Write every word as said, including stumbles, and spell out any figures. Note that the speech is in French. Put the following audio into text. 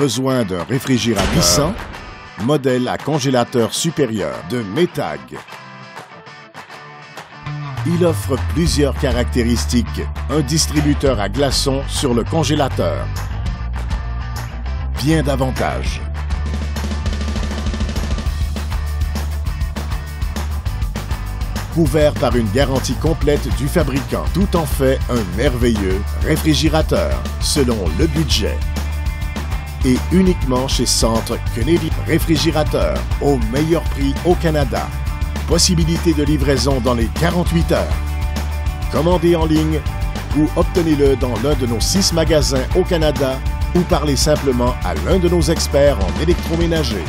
besoin d'un réfrigérateur glissant, modèle à congélateur supérieur de Maytag. Il offre plusieurs caractéristiques. Un distributeur à glaçons sur le congélateur. Bien davantage. Couvert par une garantie complète du fabricant. Tout en fait un merveilleux réfrigérateur, selon le budget. Et uniquement chez Centre Kennedy Réfrigérateur, au meilleur prix au Canada. Possibilité de livraison dans les quarante-huit heures. Commandez en ligne ou obtenez-le dans l'un de nos six magasins au Canada ou parlez simplement à l'un de nos experts en électroménager.